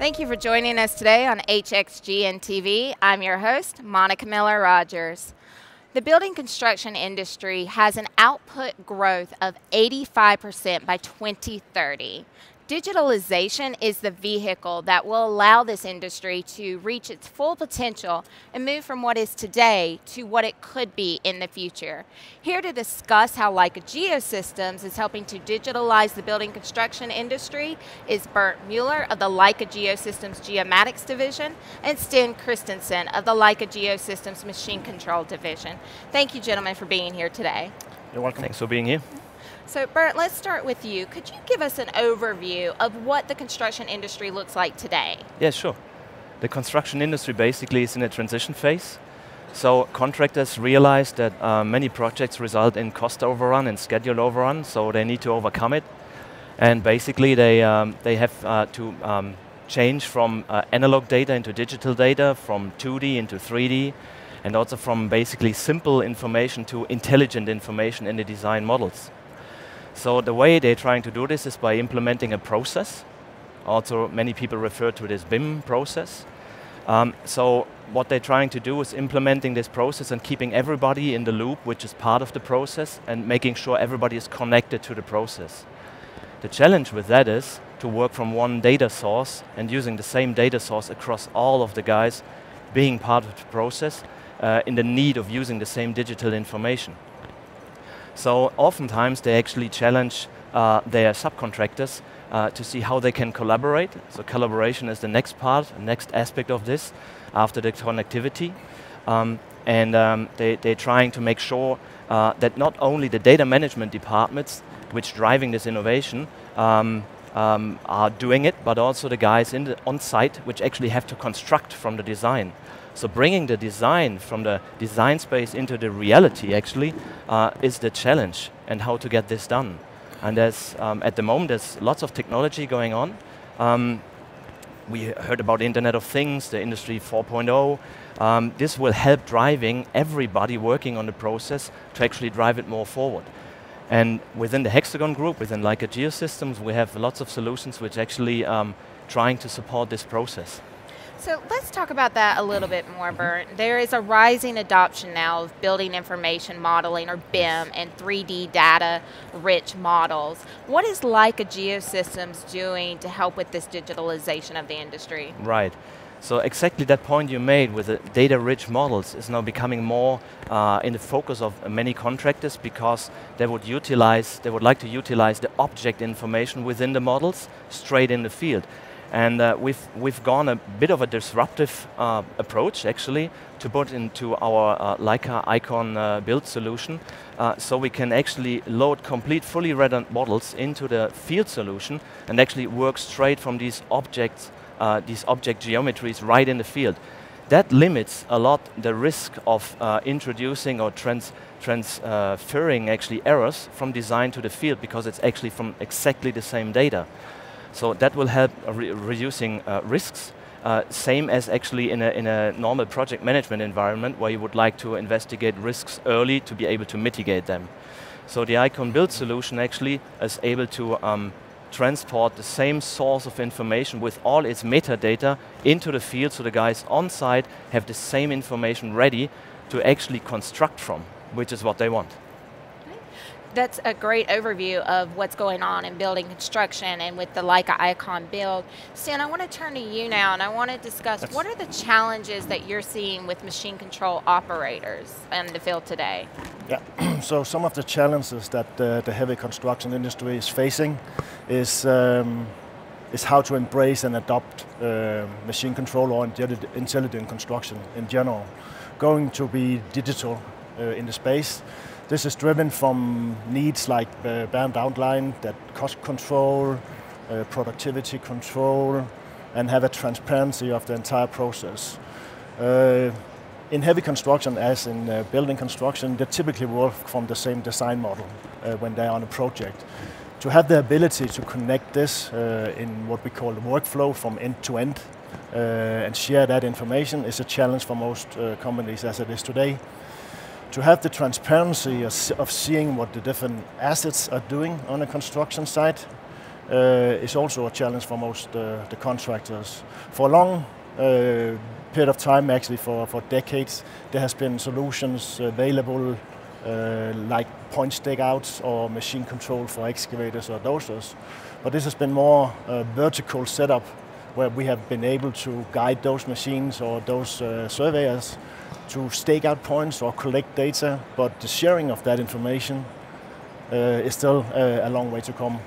Thank you for joining us today on HxGN TV. I'm your host, Monica Miller-Rogers. The building construction industry has an output growth of 85% by 2030. Digitalization is the vehicle that will allow this industry to reach its full potential and move from what is today to what it could be in the future. Here to discuss how Leica Geosystems is helping to digitalize the building construction industry is Bert Mueller of the Leica Geosystems Geomatics Division and Stan Christensen of the Leica Geosystems Machine Control Division. Thank you, gentlemen, for being here today. You're welcome. Thanks for being here. So Bert, let's start with you. Could you give us an overview of what the construction industry looks like today? Yeah, sure. The construction industry basically is in a transition phase. So contractors realize that many projects result in cost overrun and schedule overrun, so they need to overcome it. And basically they have to change from analog data into digital data, from 2D into 3D, and also from basically simple information to intelligent information in the design models. So the way they're trying to do this is by implementing a process. Also, many people refer to it as BIM process. So what they're trying to do is implementing this process and keeping everybody in the loop, which is part of the process, and making sure everybody is connected to the process. The challenge with that is to work from one data source and using the same data source across all of the guys being part of the process in the need of using the same digital information. So oftentimes they actually challenge their subcontractors to see how they can collaborate. So collaboration is the next part, the next aspect of this after the connectivity. They're trying to make sure that not only the data management departments, which driving this innovation, are doing it, but also the guys in the on-site, which actually have to construct from the design. So bringing the design from the design space into the reality actually is the challenge and how to get this done. And there's, at the moment there's lots of technology going on. We heard about the Internet of Things, the Industry 4.0. This will help driving everybody working on the process to actually drive it more forward. And within the Hexagon Group, within Leica Geosystems, we have lots of solutions which actually trying to support this process. So let's talk about that a little bit more, Bert. There is a rising adoption now of building information modeling, or BIM, and 3D data-rich models. What is Leica Geosystems doing to help with this digitalization of the industry? Right. So exactly that point you made with the data-rich models is now becoming more in the focus of many contractors because they would like to utilize the object information within the models straight in the field. And we've gone a bit of a disruptive approach, actually, to put into our Leica ICON build solution. So we can actually load complete, fully redundant models into the field solution and actually work straight from these objects, these object geometries right in the field. That limits a lot the risk of introducing or transferring actually errors from design to the field because it's actually from exactly the same data. So that will help reducing risks, same as actually in a normal project management environment where you would like to investigate risks early to be able to mitigate them. So the ICON build solution actually is able to transport the same source of information with all its metadata into the field so the guys on site have the same information ready to actually construct from, which is what they want. That's a great overview of what's going on in building construction and with the Leica ICON build. Stan, I want to turn to you now and I want to discuss what are the challenges that you're seeing with machine control operators in the field today? Yeah, so some of the challenges that the heavy construction industry is facing is how to embrace and adopt machine control or intelligent construction in general. Going to be digital in the space. This is driven from needs like BAM downline, that cost control, productivity control, and have a transparency of the entire process. In heavy construction, as in building construction, they typically work from the same design model when they're on a project. To have the ability to connect this in what we call the workflow from end to end and share that information is a challenge for most companies as it is today. To have the transparency of seeing what the different assets are doing on a construction site is also a challenge for most the contractors. For a long period of time, actually for decades, there has been solutions available like point stakeouts or machine control for excavators or dozers. But this has been more a vertical setup where we have been able to guide those machines or those surveyors to stake out points or collect data, but the sharing of that information is still a long way to come.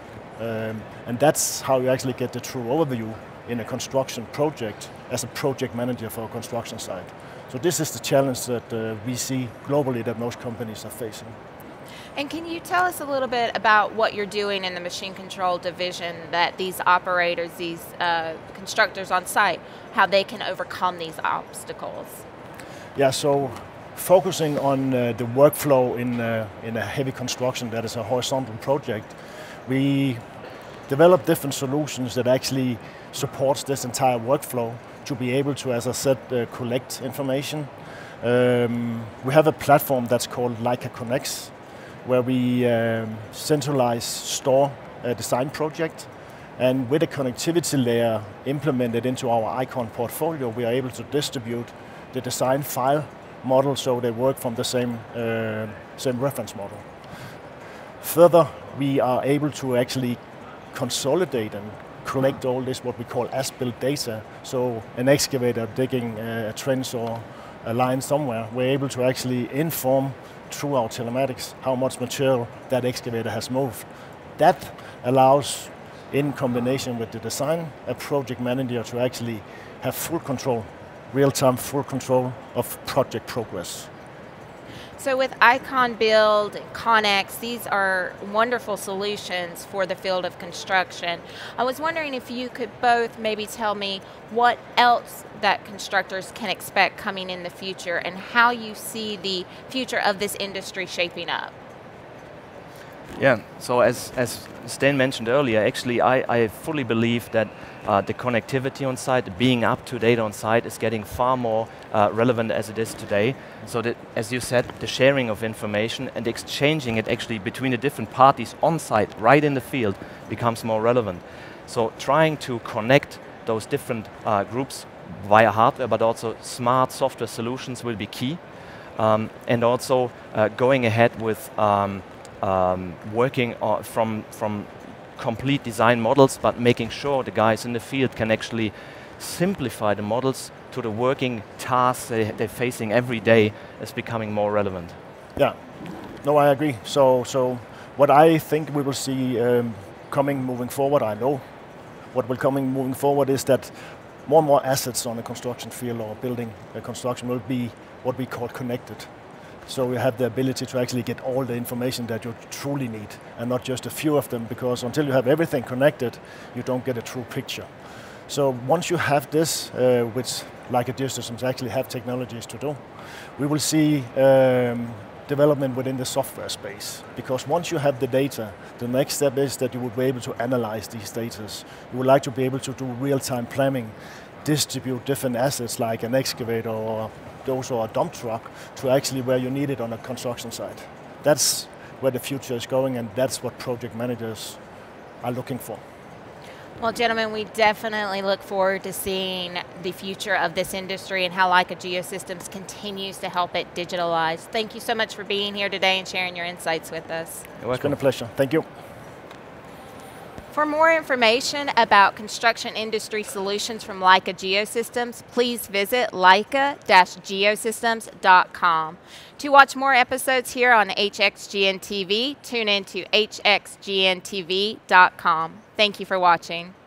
And that's how you actually get the true overview in a construction project as a project manager for a construction site. So this is the challenge that we see globally that most companies are facing. And can you tell us a little bit about what you're doing in the machine control division that these operators, these constructors on site, how they can overcome these obstacles? Yeah, so focusing on the workflow in a heavy construction that is a horizontal project, we develop different solutions that actually supports this entire workflow to be able to, as I said, collect information. We have a platform that's called Leica Connects, where we centralize, store a design project, and with a connectivity layer implemented into our ICON portfolio, we are able to distribute the design file model so they work from the same reference model. Further, we are able to actually consolidate and collect all this, what we call as-built data, so an excavator digging a trench or a line somewhere, we're able to actually inform through our telematics how much material that excavator has moved. That allows, in combination with the design, a project manager to actually have full control, real-time full control of project progress. So with ICON Build, ConX, these are wonderful solutions for the field of construction. I was wondering if you could both maybe tell me what else that constructors can expect coming in the future and how you see the future of this industry shaping up. Yeah, so as Stan mentioned earlier, actually I fully believe that the connectivity on site, being up to date on site, is getting far more relevant as it is today. So that, as you said, the sharing of information and exchanging it actually between the different parties on site, right in the field, becomes more relevant. So trying to connect those different groups via hardware, but also smart software solutions, will be key. And also going ahead with working from complete design models, but making sure the guys in the field can actually simplify the models to the working tasks they're facing every day, is becoming more relevant. Yeah, no, I agree. So what I think we will see moving forward is that more and more assets on the construction field or building construction will be what we call connected. So you have the ability to actually get all the information that you truly need, and not just a few of them, because until you have everything connected, you don't get a true picture. So once you have this, which Leica Geosystems actually have technologies to do, we will see development within the software space. Because once you have the data, the next step is that you would be able to analyze these data. You would like to be able to do real-time planning, distribute different assets like an excavator or a dump truck to actually where you need it on a construction site. That's where the future is going, and that's what project managers are looking for. Well, gentlemen, we definitely look forward to seeing the future of this industry and how Leica Geosystems continues to help it digitalize. Thank you so much for being here today and sharing your insights with us. It's been a pleasure. Thank you. For more information about construction industry solutions from Leica Geosystems, please visit leica-geosystems.com. To watch more episodes here on HxGN TV, tune in to hxgntv.com. Thank you for watching.